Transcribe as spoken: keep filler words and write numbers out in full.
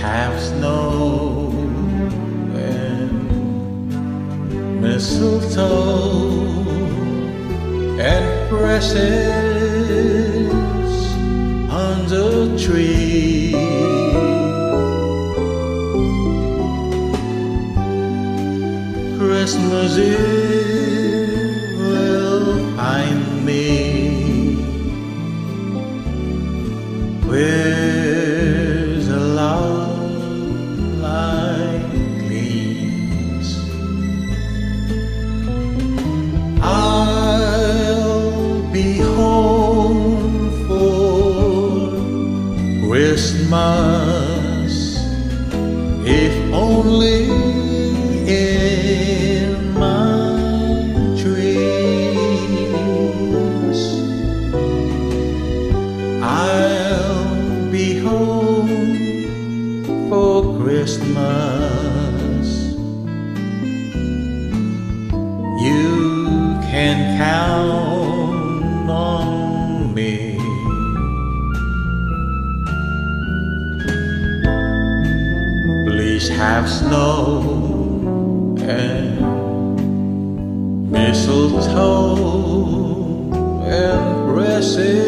Have snow and mistletoe and presents under the tree. Christmas Eve will find me with Christmas, if only in my dreams. I'll be home for Christmas. You can count on me. Please have snow and mistletoe and presents.